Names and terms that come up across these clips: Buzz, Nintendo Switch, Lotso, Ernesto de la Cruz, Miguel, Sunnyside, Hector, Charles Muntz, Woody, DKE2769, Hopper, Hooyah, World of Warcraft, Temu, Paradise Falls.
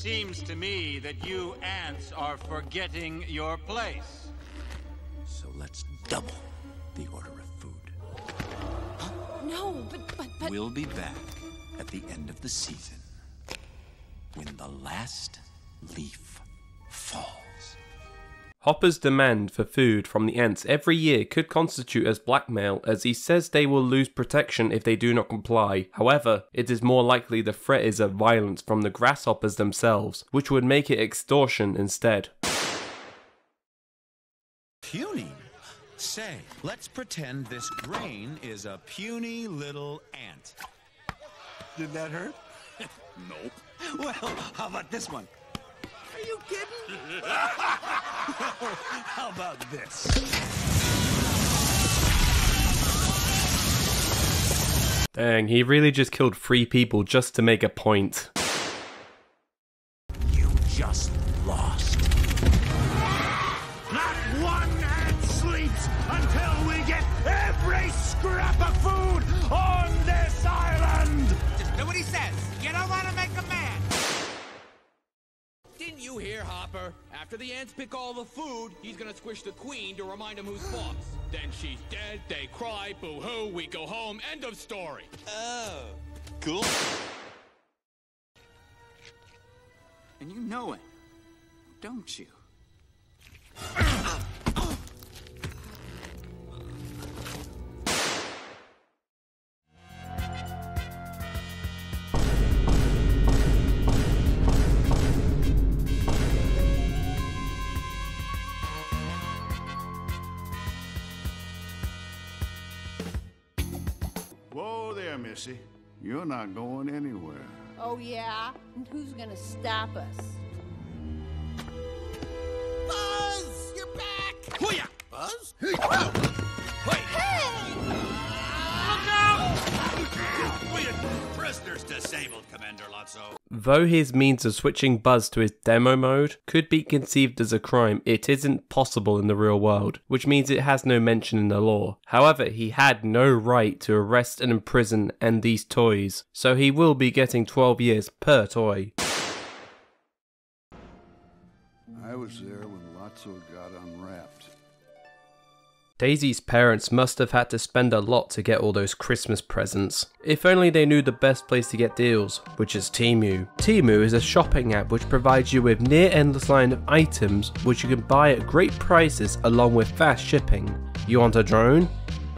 seems to me that you ants are forgetting your place. So let's double the order of food. Huh? No, but... We'll be back at the end of the season when the last leaf falls. Hopper's demand for food from the ants every year could constitute as blackmail, as he says they will lose protection if they do not comply. However, it is more likely the threat is of violence from the grasshoppers themselves, which would make it extortion instead. Puny? Say, let's pretend this grain is a puny little ant. Did that hurt? Nope. Well, how about this one? Are you kidding? How about this? Dang, he really just killed 3 people just to make a point. You just lost. Not one ant sleeps until we get every scrap of food on this island! Just do what he says. You don't want to make a man. Didn't you hear, Hopper? After the ants pick all the food, he's gonna squish the queen to remind him who's boss. Then she's dead, they cry, boo-hoo, we go home, end of story. Oh, cool. And you know it, don't you? Missy, you're not going anywhere. Oh, yeah? And who's gonna stop us? Buzz! You're back! Hooyah! Buzz? Hey! Oh. Hey! Look out! Hooyah! Prisoners disabled, Commander Lotso. Though his means of switching Buzz to his demo mode could be conceived as a crime, it isn't possible in the real world, which means it has no mention in the law. However, he had no right to arrest and imprison and these toys, so he will be getting 12 years per toy. I was there when Lotso got unwrapped. Daisy's parents must have had to spend a lot to get all those Christmas presents. If only they knew the best place to get deals, which is Temu. Temu is a shopping app which provides you with near endless line of items which you can buy at great prices along with fast shipping. You want a drone?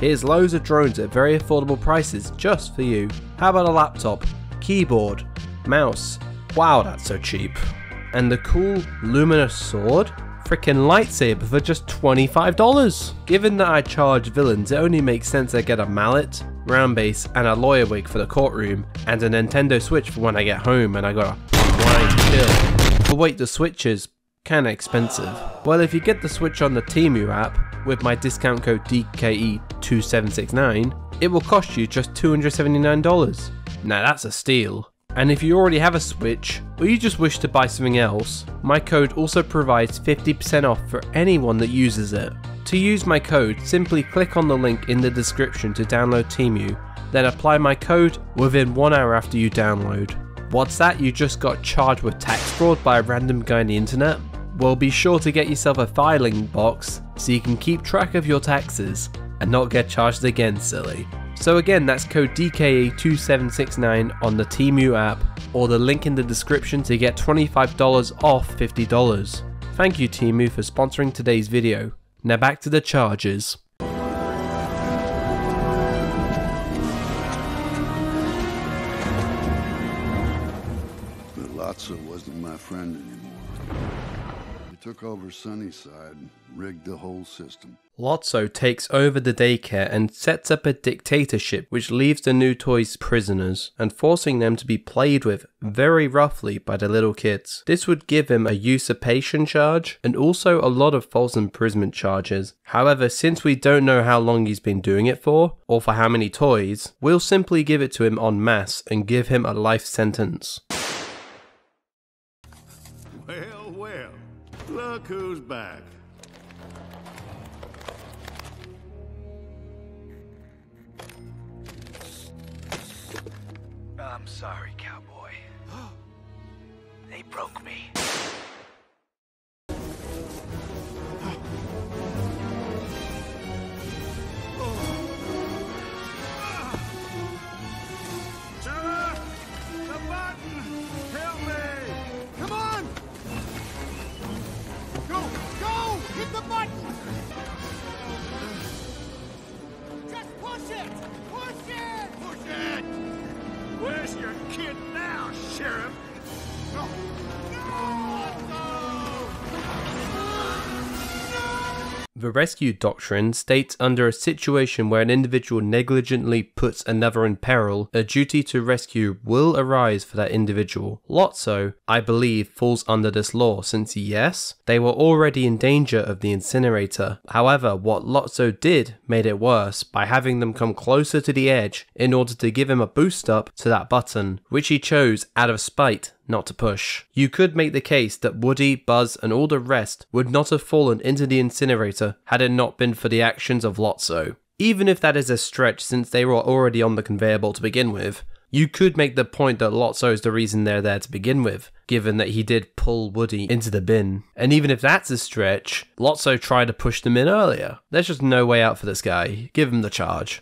Here's loads of drones at very affordable prices just for you. How about a laptop, keyboard, mouse? Wow, that's so cheap. And the cool luminous sword? Frickin' lightsaber for just $25. Given that I charge villains, it only makes sense I get a mallet, round base, and a lawyer wig for the courtroom, and a Nintendo Switch for when I get home and I gotta unwind chill. But wait, the Switch is kinda expensive. Well, if you get the Switch on the Temu app with my discount code DKE2769, it will cost you just $279. Now that's a steal. And if you already have a Switch, or you just wish to buy something else, my code also provides 50% off for anyone that uses it. To use my code, simply click on the link in the description to download Temu, then apply my code within 1 hour after you download. What's that? You just got charged with tax fraud by a random guy on the internet? Well, be sure to get yourself a filing box so you can keep track of your taxes and not get charged again, silly. So again, that's code DKE2769 on the Temu app, or the link in the description to get $25 off $50. Thank you Temu for sponsoring today's video. Now back to the charges. But Lotso wasn't my friend anymore. He took over Sunnyside and rigged the whole system. Lotso takes over the daycare and sets up a dictatorship which leaves the new toys prisoners and forcing them to be played with very roughly by the little kids. This would give him a usurpation charge and also a lot of false imprisonment charges. However, since we don't know how long he's been doing it for, or for how many toys, we'll simply give it to him en masse and give him a life sentence. Well, well, look who's back. I'm sorry, cowboy. They nearly broke me. The rescue doctrine states under a situation where an individual negligently puts another in peril, a duty to rescue will arise for that individual. Lotso, I believe, falls under this law since yes, they were already in danger of the incinerator. However, what Lotso did made it worse by having them come closer to the edge in order to give him a boost up to that button, which he chose out of spite. Not to push. You could make the case that Woody, Buzz, and all the rest would not have fallen into the incinerator had it not been for the actions of Lotso. Even if that is a stretch since they were already on the conveyor belt to begin with, you could make the point that Lotso is the reason they're there to begin with, given that he did pull Woody into the bin. And even if that's a stretch, Lotso tried to push them in earlier. There's just no way out for this guy. Give him the charge.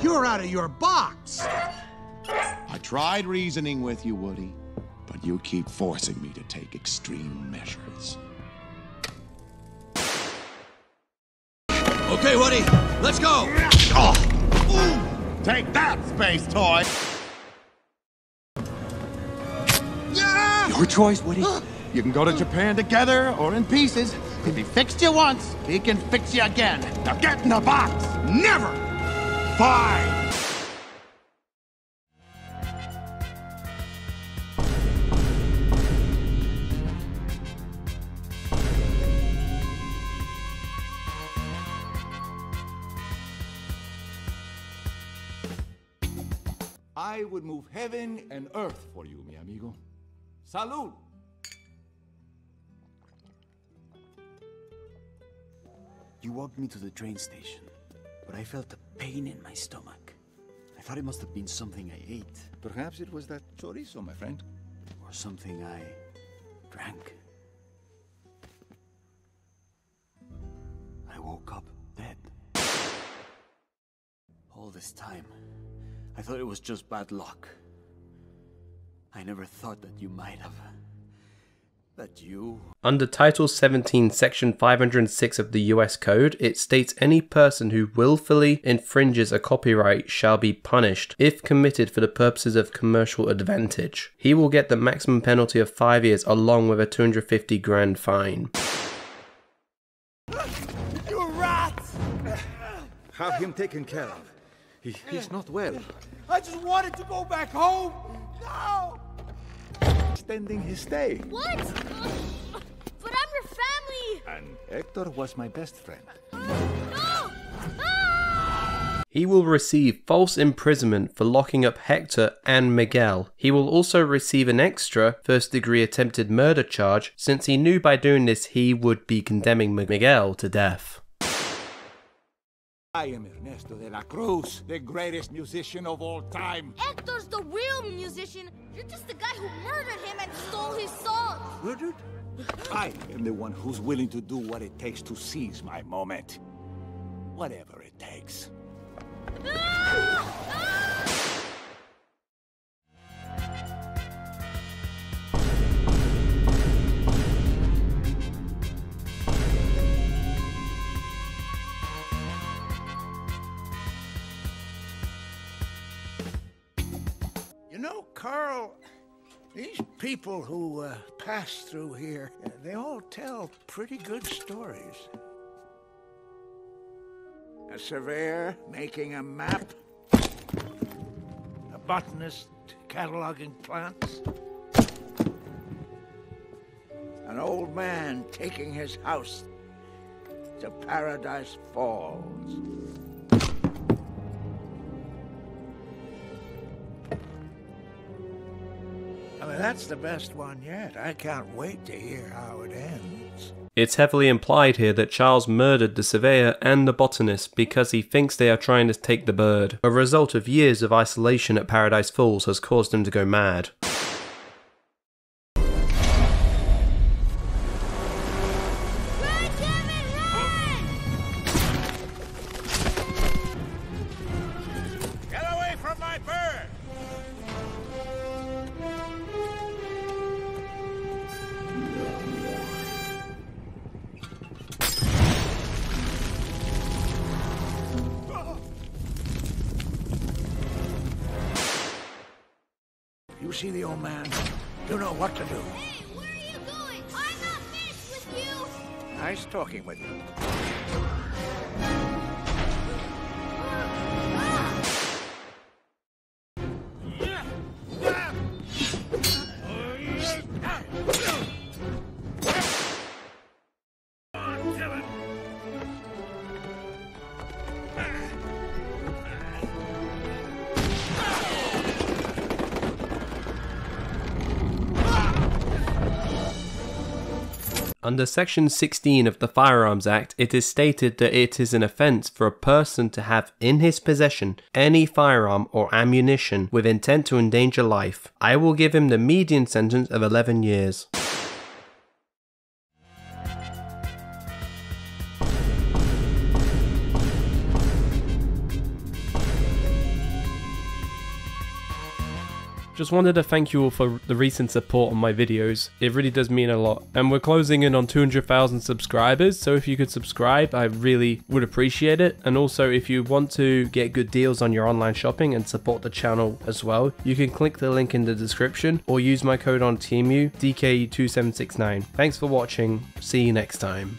You're out of your box! I tried reasoning with you, Woody, but you keep forcing me to take extreme measures. Okay, Woody, let's go! Oh. Take that, space toy! Yeah. Your choice, Woody. You can go to Japan together or in pieces. If he fixed you once, he can fix you again. Now get in the box! Never! Fine! I would move heaven and earth for you, mi amigo. Salud! You walked me to the train station, but I felt a pain in my stomach. I thought it must have been something I ate. Perhaps it was that chorizo, my friend. Or something I drank. I woke up dead. All this time, I thought it was just bad luck. I never thought that you might have... that you... Under Title 17, Section 506 of the US Code, it states any person who willfully infringes a copyright shall be punished if committed for the purposes of commercial advantage. He will get the maximum penalty of 5 years along with a $250,000 fine. You rats! Have him taken care of. He's not well. I just wanted to go back home! No! Extending his stay. What? But I'm your family! And Hector was my best friend. No! Ah! He will receive false imprisonment for locking up Hector and Miguel. He will also receive an extra first-degree attempted murder charge since he knew by doing this he would be condemning Miguel to death. I am Ernesto de la Cruz, the greatest musician of all time. Hector's the real musician. You're just the guy who murdered him and stole his soul. Murdered? I am the one who's willing to do what it takes to seize my moment. Whatever it takes. Ah! Ah! Carl, these people who pass through here, they all tell pretty good stories. A surveyor making a map, a botanist cataloging plants, an old man taking his house to Paradise Falls. That's the best one yet. I can't wait to hear how it ends. It's heavily implied here that Charles murdered the surveyor and the botanist because he thinks they are trying to take the bird. A result of years of isolation at Paradise Falls has caused him to go mad. See the old man. You know what to do. Hey, where are you going? I'm not finished with you. Nice talking with you. Under Section 16 of the Firearms Act, it is stated that it is an offence for a person to have in his possession any firearm or ammunition with intent to endanger life. I will give him the median sentence of 11 years. Just wanted to thank you all for the recent support on my videos, it really does mean a lot. And we're closing in on 200,000 subscribers, so if you could subscribe, I really would appreciate it. And also if you want to get good deals on your online shopping and support the channel as well, you can click the link in the description or use my code on Temu, DKE2769. Thanks for watching, see you next time.